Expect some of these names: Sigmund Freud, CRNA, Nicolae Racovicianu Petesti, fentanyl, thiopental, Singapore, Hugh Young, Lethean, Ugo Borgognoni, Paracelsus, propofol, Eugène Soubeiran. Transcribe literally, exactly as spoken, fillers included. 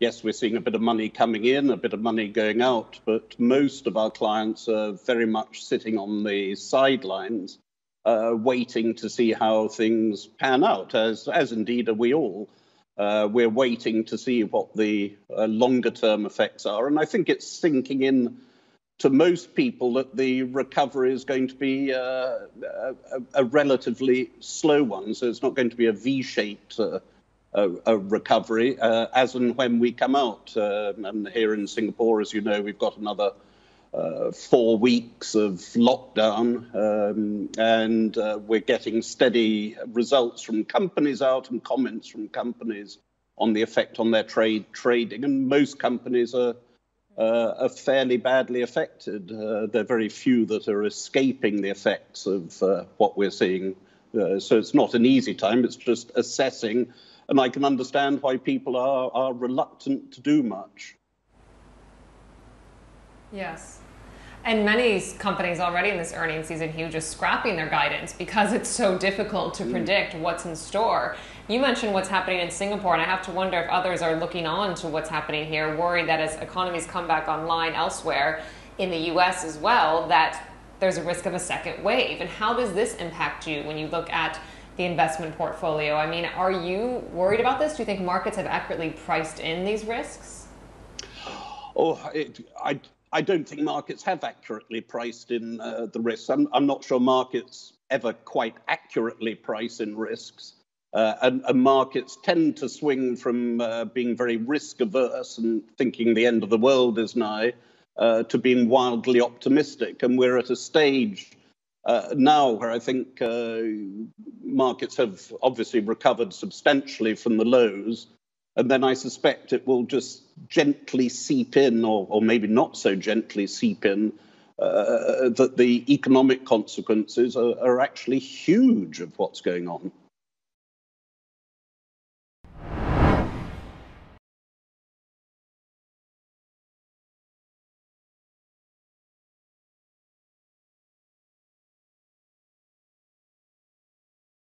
yes, we're seeing a bit of money coming in, a bit of money going out, but most of our clients are very much sitting on the sidelines, uh, waiting to see how things pan out, as, as indeed are we all. Uh, we're waiting to see what the uh, longer-term effects are, and I think it's sinking in to most people that the recovery is going to be uh, a, a relatively slow one, so it's not going to be a V-shaped uh, a, a recovery uh, as and when we come out. Uh, and here in Singapore, as you know, we've got another uh, four weeks of lockdown, um, and uh, we're getting steady results from companies out and comments from companies on the effect on their trade trading, and most companies are Uh, are fairly badly affected. Uh, there are very few that are escaping the effects of uh, what we're seeing. Uh, so it's not an easy time, it's just assessing. And I can understand why people are, are reluctant to do much. Yes. And many companies already in this earnings season, Hugh, just scrapping their guidance because it's so difficult to predict what's in store. You mentioned what's happening in Singapore, and I have to wonder if others are looking on to what's happening here, worried that as economies come back online elsewhere in the U S as well, that there's a risk of a second wave. And how does this impact you when you look at the investment portfolio? I mean, are you worried about this? Do you think markets have accurately priced in these risks? Oh, it, I... I don't think markets have accurately priced in uh, the risks. I'm, I'm not sure markets ever quite accurately price in risks. Uh, and, and markets tend to swing from uh, being very risk averse and thinking the end of the world is nigh uh, to being wildly optimistic. And we're at a stage uh, now where I think uh, markets have obviously recovered substantially from the lows. And then I suspect it will just gently seep in, or, or maybe not so gently seep in, uh, that the economic consequences are, are actually huge of what's going on.